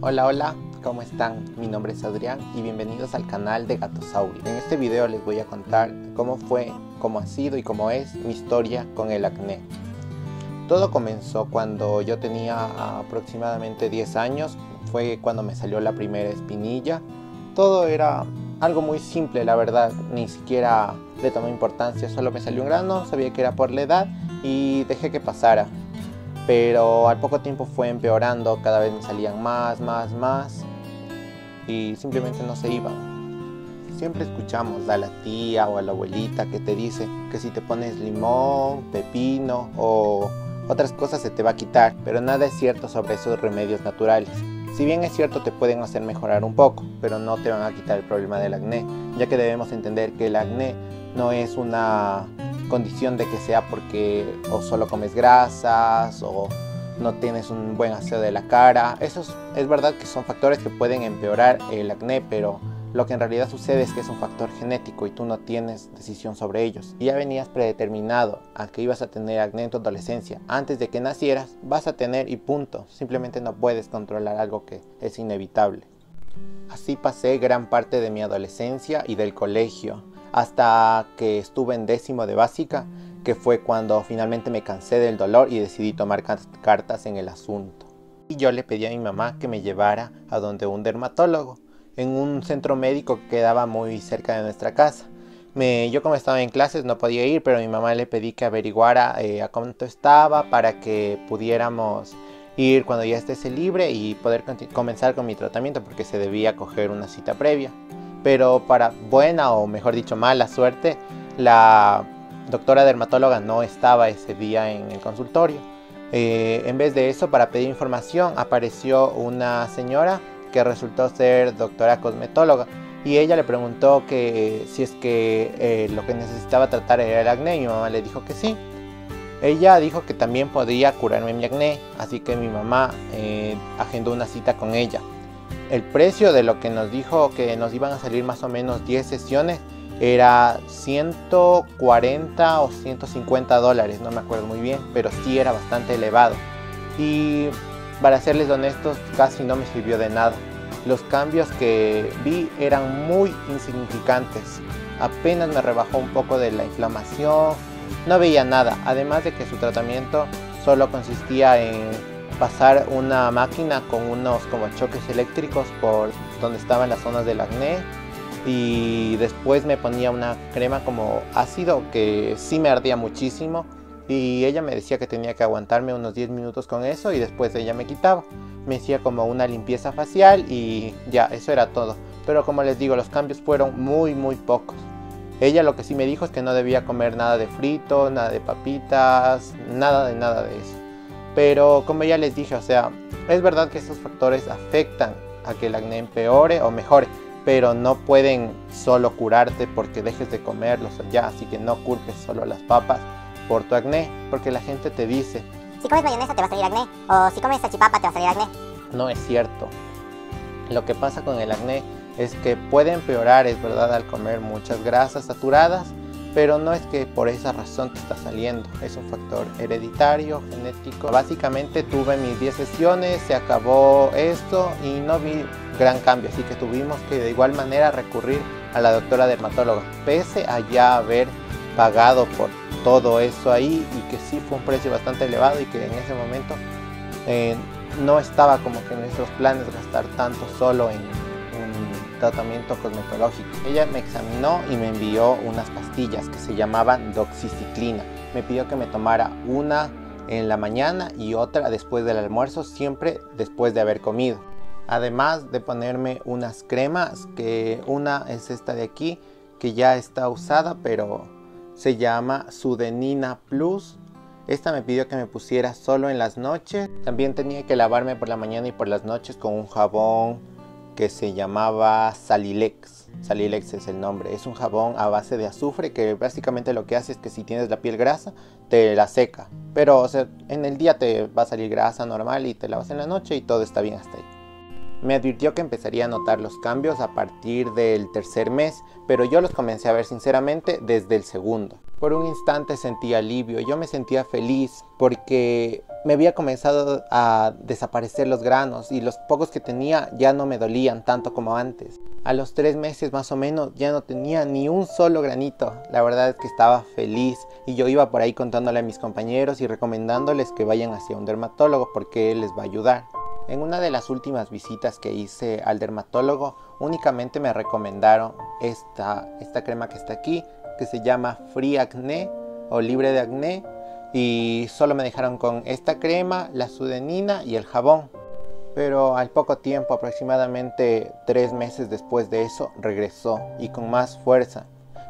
Hola, hola, ¿cómo están? Mi nombre es Adrián y bienvenidos al canal de Gatosauri. En este video les voy a contar cómo fue, cómo ha sido y cómo es mi historia con el acné. Todo comenzó cuando yo tenía aproximadamente 10 años, fue cuando me salió la primera espinilla. Todo era algo muy simple, la verdad, ni siquiera le tomé importancia, solo me salió un grano, sabía que era por la edad y dejé que pasara. Pero al poco tiempo fue empeorando, cada vez me salían más y simplemente no se iban. Siempre escuchamos a la tía o a la abuelita que te dice que si te pones limón, pepino o otras cosas se te va a quitar, pero nada es cierto sobre esos remedios naturales. Si bien es cierto te pueden hacer mejorar un poco, pero no te van a quitar el problema del acné, ya que debemos entender que el acné no es una condición de que sea porque o solo comes grasas o no tienes un buen aseo de la cara. Eso es verdad que son factores que pueden empeorar el acné, pero lo que en realidad sucede es que es un factor genético y tú no tienes decisión sobre ellos. Y ya venías predeterminado a que ibas a tener acné en tu adolescencia. Antes de que nacieras vas a tener y punto. Simplemente no puedes controlar algo que es inevitable. Así pasé gran parte de mi adolescencia y del colegio, hasta que estuve en 10º de básica, que fue cuando finalmente me cansé del dolor y decidí tomar cartas en el asunto. Y yo le pedí a mi mamá que me llevara a donde un dermatólogo, en un centro médico que quedaba muy cerca de nuestra casa. Yo como estaba en clases no podía ir, pero a mi mamá le pedí que averiguara a cuánto estaba para que pudiéramos ir cuando ya esté libre y poder comenzar con mi tratamiento, porque se debía coger una cita previa. Pero para buena o mejor dicho mala suerte, la doctora dermatóloga no estaba ese día en el consultorio. En vez de eso, para pedir información apareció una señora que resultó ser doctora cosmetóloga y ella le preguntó que si es que lo que necesitaba tratar era el acné y mi mamá le dijo que sí. Ella dijo que también podía curarme mi acné, así que mi mamá agendó una cita con ella. El precio de lo que nos dijo que nos iban a salir más o menos 10 sesiones era 140 o 150 dólares, no me acuerdo muy bien, pero sí era bastante elevado. Y para serles honestos, casi no me sirvió de nada. Los cambios que vi eran muy insignificantes. Apenas me rebajó un poco de la inflamación, no veía nada. Además de que su tratamiento solo consistía en pasar una máquina con unos como choques eléctricos por donde estaban las zonas del acné y después me ponía una crema como ácido que sí me ardía muchísimo y ella me decía que tenía que aguantarme unos 10 minutos con eso y después ella me quitaba. Me hacía como una limpieza facial y ya, eso era todo. Pero como les digo, los cambios fueron muy pocos. Ella lo que sí me dijo es que no debía comer nada de frito, nada de papitas, nada de eso. Pero como ya les dije, o sea, es verdad que estos factores afectan a que el acné empeore o mejore, pero no pueden solo curarte porque dejes de comerlos ya, así que no culpes solo las papas por tu acné, porque la gente te dice, si comes mayonesa te va a salir acné, o si comes salchipapa te va a salir acné. No es cierto. Lo que pasa con el acné es que puede empeorar, es verdad, al comer muchas grasas saturadas, pero no es que por esa razón te está saliendo, es un factor hereditario, genético. Básicamente tuve mis 10 sesiones, se acabó esto y no vi gran cambio, así que tuvimos que de igual manera recurrir a la doctora dermatóloga, pese a ya haber pagado por todo eso ahí y que sí fue un precio bastante elevado y que en ese momento no estaba como que en nuestros planes gastar tanto solo en tratamiento cosmetológico. Ella me examinó y me envió unas pastillas que se llamaban doxiciclina. Me pidió que me tomara una en la mañana y otra después del almuerzo, siempre después de haber comido. Además de ponerme unas cremas, que una es esta de aquí, que ya está usada, pero se llama Zudenina Plus. Esta me pidió que me pusiera solo en las noches. También tenía que lavarme por la mañana y por las noches con un jabón que se llamaba Salilex. Salilex es el nombre, es un jabón a base de azufre que básicamente lo que hace es que si tienes la piel grasa te la seca, pero o sea, en el día te va a salir grasa normal y te lavas en la noche y todo está bien hasta ahí. Me advirtió que empezaría a notar los cambios a partir del tercer mes, pero yo los comencé a ver sinceramente desde el segundo. Por un instante sentí alivio, yo me sentía feliz porque me había comenzado a desaparecer los granos y los pocos que tenía ya no me dolían tanto como antes. A los 3 meses más o menos ya no tenía ni un solo granito. La verdad es que estaba feliz y yo iba por ahí contándole a mis compañeros y recomendándoles que vayan hacia un dermatólogo porque él les va a ayudar. En una de las últimas visitas que hice al dermatólogo únicamente me recomendaron esta crema que está aquí, que se llama Free Acné o libre de acné, y solo me dejaron con esta crema, la Zudenina y el jabón. Pero al poco tiempo, aproximadamente 3 meses después de eso, regresó y con más fuerza.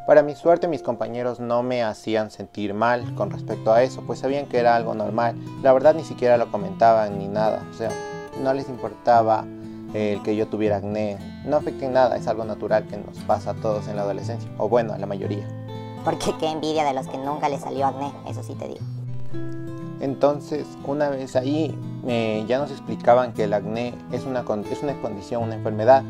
Para mi suerte, mis compañeros no me hacían sentir mal con respecto a eso, pues sabían que era algo normal. La verdad ni siquiera lo comentaban ni nada, o sea, no les importaba el que yo tuviera acné. No afecta en nada, es algo natural que nos pasa a todos en la adolescencia, o bueno, a la mayoría. Porque qué envidia de los que nunca les salió acné, eso sí te digo. Entonces, una vez ahí, ya nos explicaban que el acné es una condición, una enfermedad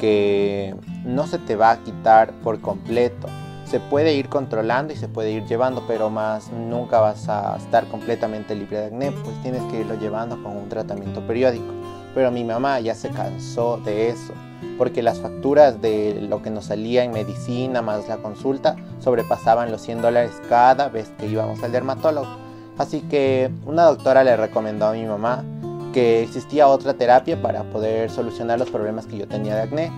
que no se te va a quitar por completo. Se puede ir controlando y se puede ir llevando, pero más nunca vas a estar completamente libre de acné, pues tienes que irlo llevando con un tratamiento periódico. Pero mi mamá ya se cansó de eso, porque las facturas de lo que nos salía en medicina más la consulta sobrepasaban los $100 cada vez que íbamos al dermatólogo. Así que una doctora le recomendó a mi mamá que existía otra terapia para poder solucionar los problemas que yo tenía de acné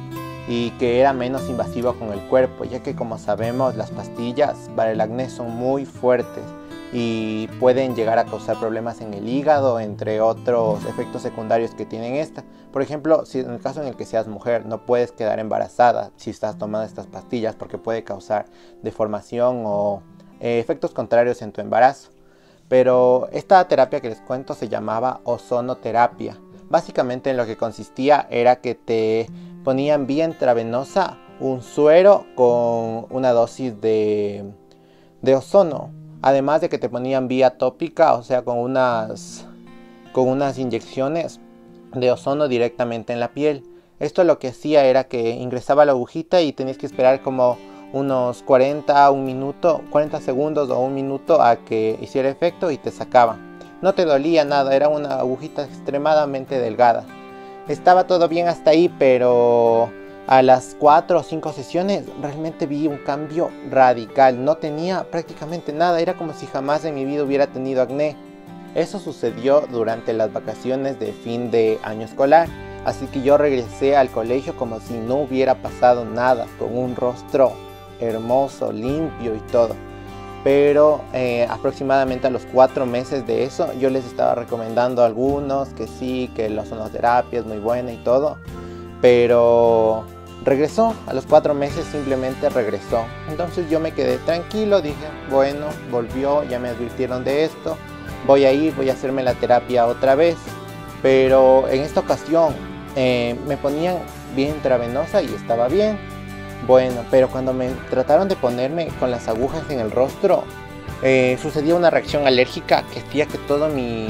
y que era menos invasiva con el cuerpo, ya que como sabemos las pastillas para el acné son muy fuertes y pueden llegar a causar problemas en el hígado, entre otros efectos secundarios que tienen esta. Por ejemplo, si en el caso en el que seas mujer, no puedes quedar embarazada si estás tomando estas pastillas porque puede causar deformación o efectos contrarios en tu embarazo. Pero esta terapia que les cuento se llamaba ozonoterapia. Básicamente en lo que consistía era que te ponían vía intravenosa un suero con una dosis de ozono. Además de que te ponían vía tópica, o sea con unas inyecciones de ozono directamente en la piel. Esto lo que hacía era que ingresaba la agujita y tenías que esperar como unos 40 segundos o un minuto a que hiciera efecto y te sacaban. No te dolía nada, era una agujita extremadamente delgada. Estaba todo bien hasta ahí, pero a las 4 o 5 sesiones realmente vi un cambio radical. No tenía prácticamente nada, era como si jamás en mi vida hubiera tenido acné. Eso sucedió durante las vacaciones de fin de año escolar, así que yo regresé al colegio como si no hubiera pasado nada, con un rostro hermoso, limpio y todo. Pero aproximadamente a los 4 meses de eso, yo les estaba recomendando a algunos que sí, que la ozonoterapia es muy buena y todo, pero regresó, a los 4 meses simplemente regresó. Entonces yo me quedé tranquilo, dije, bueno, volvió, ya me advirtieron de esto, voy a ir, voy a hacerme la terapia otra vez. Pero en esta ocasión me ponían vía intravenosa y estaba bien. Bueno, pero cuando me trataron de ponerme con las agujas en el rostro, sucedía una reacción alérgica que hacía que toda mi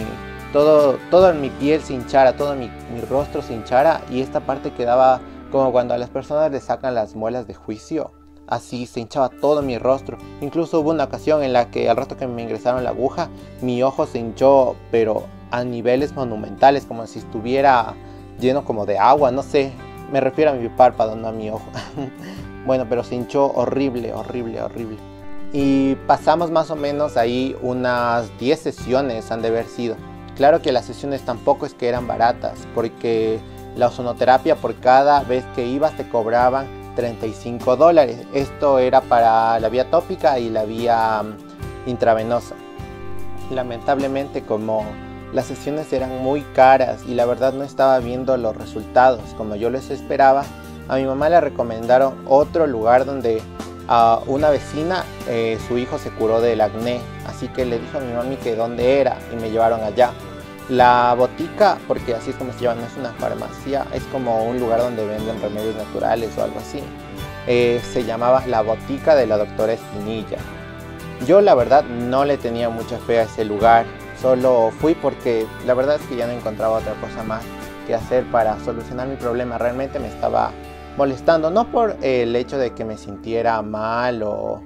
piel se hinchara, todo mi rostro se hinchara, y esta parte quedaba como cuando a las personas les sacan las muelas de juicio. Así se hinchaba todo mi rostro. Incluso hubo una ocasión en la que al rato que me ingresaron la aguja, mi ojo se hinchó, pero a niveles monumentales, como si estuviera lleno como de agua, no sé. Me refiero a mi párpado, no a mi ojo. Bueno, pero se hinchó horrible, horrible, horrible. Y pasamos más o menos ahí unas 10 sesiones han de haber sido. Claro que las sesiones tampoco es que eran baratas, porque la ozonoterapia por cada vez que ibas te cobraban $35. Esto era para la vía tópica y la vía intravenosa. Lamentablemente, como las sesiones eran muy caras y la verdad no estaba viendo los resultados como yo les esperaba, a mi mamá le recomendaron otro lugar donde a una vecina su hijo se curó del acné, así que le dijo a mi mami que dónde era y me llevaron allá. La botica, porque así es como se llama, no es una farmacia, es como un lugar donde venden remedios naturales o algo así, se llamaba la botica de la doctora Espinilla. Yo la verdad no le tenía mucha fe a ese lugar, solo fui porque la verdad es que ya no encontraba otra cosa más que hacer para solucionar mi problema. Realmente me estaba molestando, no por el hecho de que me sintiera mal o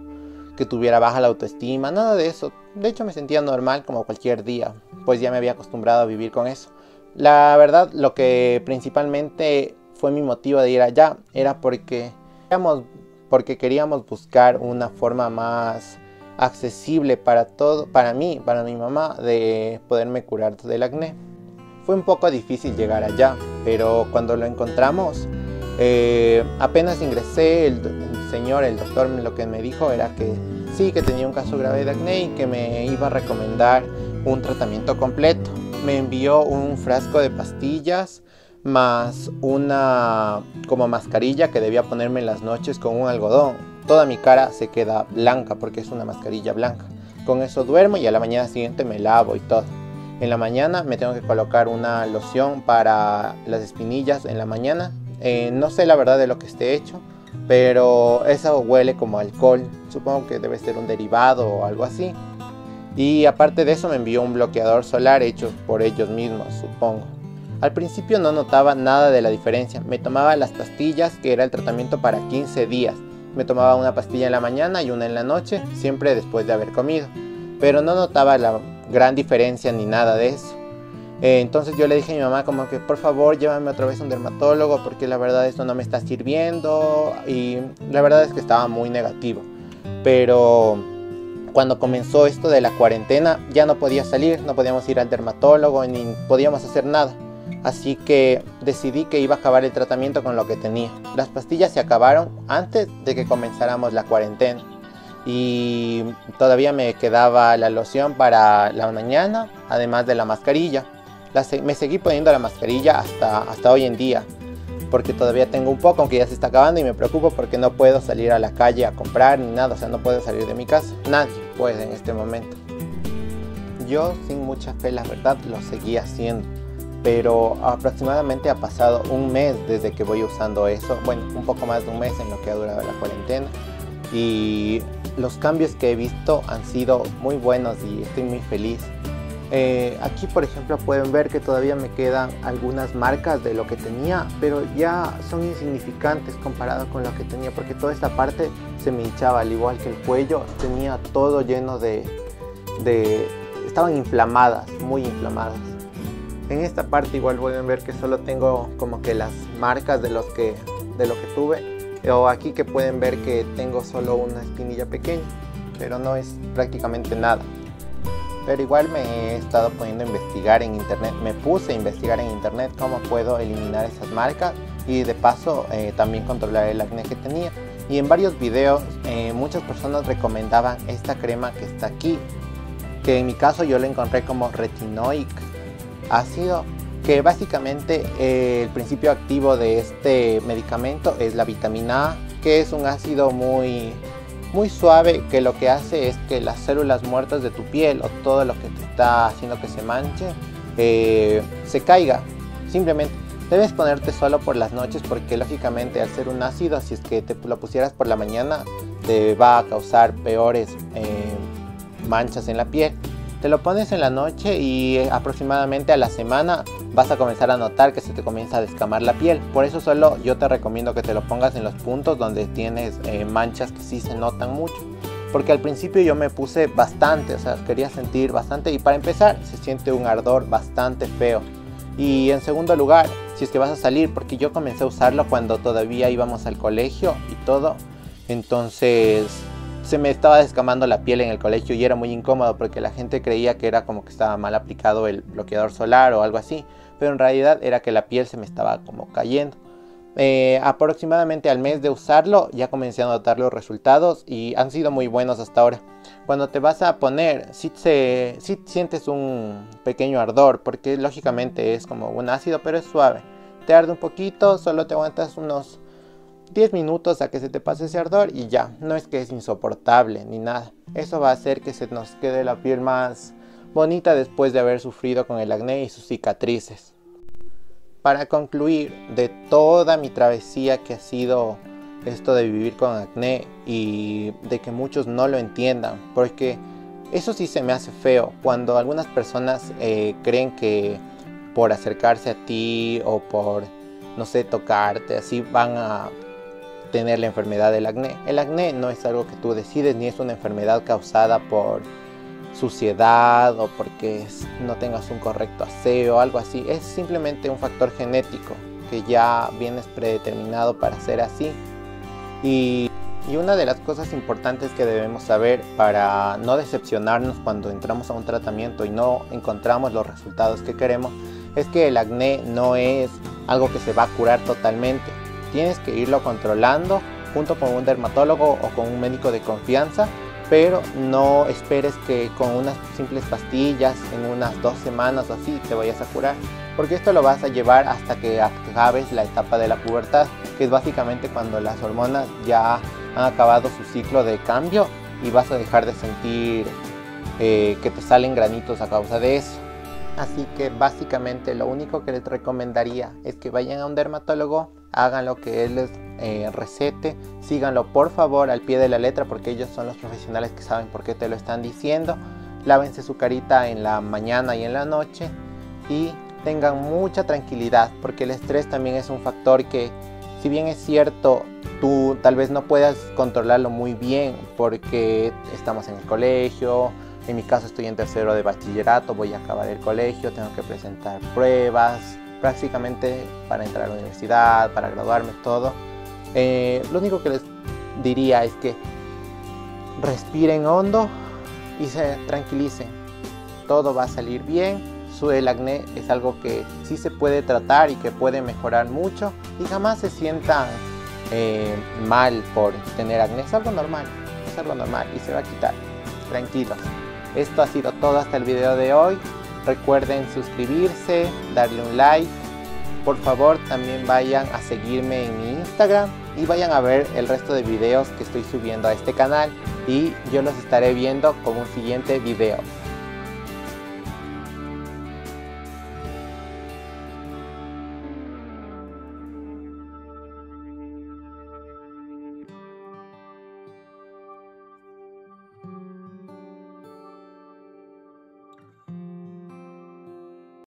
que tuviera baja la autoestima, nada de eso. De hecho me sentía normal como cualquier día, pues ya me había acostumbrado a vivir con eso. La verdad, lo que principalmente fue mi motivo de ir allá era porque queríamos buscar una forma más accesible para todo, para mí, para mi mamá, de poderme curar del acné. Fue un poco difícil llegar allá, pero cuando lo encontramos, apenas ingresé, el doctor, lo que me dijo era que sí, que tenía un caso grave de acné y que me iba a recomendar un tratamiento completo. Me envió un frasco de pastillas más una como mascarilla que debía ponerme en las noches con un algodón. Toda mi cara se queda blanca porque es una mascarilla blanca. Con eso duermo y a la mañana siguiente me lavo y todo. En la mañana me tengo que colocar una loción para las espinillas en la mañana. No sé la verdad de lo que esté hecho, pero eso huele como alcohol. Supongo que debe ser un derivado o algo así. Y aparte de eso me envió un bloqueador solar hecho por ellos mismos, supongo. Al principio no notaba nada de la diferencia. Me tomaba las pastillas, que era el tratamiento para 15 días. Me tomaba una pastilla en la mañana y una en la noche, siempre después de haber comido. Pero no notaba la gran diferencia ni nada de eso. Entonces yo le dije a mi mamá como que por favor llévame otra vez a un dermatólogo porque la verdad esto no me está sirviendo. Y la verdad es que estaba muy negativo. Pero cuando comenzó esto de la cuarentena ya no podía salir, no podíamos ir al dermatólogo ni podíamos hacer nada. Así que decidí que iba a acabar el tratamiento con lo que tenía. Las pastillas se acabaron antes de que comenzáramos la cuarentena. Y todavía me quedaba la loción para la mañana, además de la mascarilla. Me seguí poniendo la mascarilla hasta hoy en día, porque todavía tengo un poco, aunque ya se está acabando, y me preocupo porque no puedo salir a la calle a comprar ni nada. O sea, no puedo salir de mi casa. Nadie puede en este momento. Yo, sin mucha fe, la verdad, lo seguí haciendo. Pero aproximadamente ha pasado un mes desde que voy usando eso. Bueno, un poco más de un mes en lo que ha durado la cuarentena. Y los cambios que he visto han sido muy buenos y estoy muy feliz. Aquí por ejemplo pueden ver que todavía me quedan algunas marcas de lo que tenía, pero ya son insignificantes comparado con lo que tenía, porque toda esta parte se me hinchaba, al igual que el cuello, tenía todo lleno de estaban inflamadas, muy inflamadas. En esta parte igual pueden ver que solo tengo como que las marcas de lo que tuve. O aquí que pueden ver que tengo solo una espinilla pequeña, pero no es prácticamente nada. Pero igual me he estado poniendo a investigar en internet, me puse a investigar en internet cómo puedo eliminar esas marcas y de paso también controlar el acné que tenía. Y en varios videos muchas personas recomendaban esta crema que está aquí, que en mi caso yo la encontré como retinoic ácido, que básicamente el principio activo de este medicamento es la vitamina A, que es un ácido muy, muy suave, que lo que hace es que las células muertas de tu piel o todo lo que te está haciendo que se manche, se caiga. Simplemente debes ponerte solo por las noches porque lógicamente al ser un ácido, si es que te lo pusieras por la mañana, te va a causar peores manchas en la piel. Te lo pones en la noche y aproximadamente a la semana vas a comenzar a notar que se te comienza a descamar la piel. Por eso solo yo te recomiendo que te lo pongas en los puntos donde tienes manchas que sí se notan mucho. Porque al principio yo me puse bastante, o sea, quería sentir bastante. Y para empezar se siente un ardor bastante feo. Y en segundo lugar, si es que vas a salir, porque yo comencé a usarlo cuando todavía íbamos al colegio y todo. Entonces se me estaba descamando la piel en el colegio y era muy incómodo porque la gente creía que era como que estaba mal aplicado el bloqueador solar o algo así, pero en realidad era que la piel se me estaba como cayendo. Aproximadamente al mes de usarlo ya comencé a notar los resultados y han sido muy buenos hasta ahora. Cuando te vas a poner, sí sientes un pequeño ardor porque lógicamente es como un ácido, pero es suave. Te arde un poquito, solo te aguantas unos 10 minutos a que se te pase ese ardor y ya, no es que es insoportable ni nada. Eso va a hacer que se nos quede la piel más bonita después de haber sufrido con el acné y sus cicatrices. Para concluir, de toda mi travesía que ha sido esto de vivir con acné y de que muchos no lo entiendan, porque eso sí se me hace feo cuando algunas personas creen que por acercarse a ti o por, no sé, tocarte, así van a tener la enfermedad del acné. El acné no es algo que tú decides ni es una enfermedad causada por suciedad o porque no tengas un correcto aseo o algo así. Es simplemente un factor genético que ya vienes predeterminado para ser así. Y una de las cosas importantes que debemos saber para no decepcionarnos cuando entramos a un tratamiento y no encontramos los resultados que queremos es que el acné no es algo que se va a curar totalmente. Tienes que irlo controlando junto con un dermatólogo o con un médico de confianza, pero no esperes que con unas simples pastillas en unas 2 semanas o así te vayas a curar, porque esto lo vas a llevar hasta que acabes la etapa de la pubertad, que es básicamente cuando las hormonas ya han acabado su ciclo de cambio y vas a dejar de sentir que te salen granitos a causa de eso. Así que básicamente lo único que les recomendaría es que vayan a un dermatólogo, hagan lo que él les recete, síganlo por favor al pie de la letra, porque ellos son los profesionales que saben por qué te lo están diciendo. Lávense su carita en la mañana y en la noche y tengan mucha tranquilidad, porque el estrés también es un factor que, si bien es cierto, tú tal vez no puedas controlarlo muy bien porque estamos en el colegio. En mi caso estoy en 3º de bachillerato, voy a acabar el colegio, tengo que presentar pruebas prácticamente para entrar a la universidad, para graduarme, todo. Lo único que les diría es que respiren hondo y se tranquilicen. Todo va a salir bien. El acné es algo que sí se puede tratar y que puede mejorar mucho, y jamás se sientan mal por tener acné. Es algo normal, es algo normal y se va a quitar. Tranquilos. Esto ha sido todo hasta el video de hoy. Recuerden suscribirse, darle un like. Por favor, también vayan a seguirme en mi Instagram y vayan a ver el resto de videos que estoy subiendo a este canal, y yo los estaré viendo con un siguiente video.